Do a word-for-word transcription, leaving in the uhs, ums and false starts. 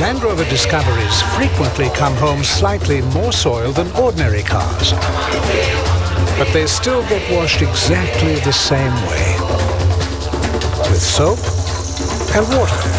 Land Rover Discoveries frequently come home slightly more soiled than ordinary cars, but they still get washed exactly the same way, with soap and water.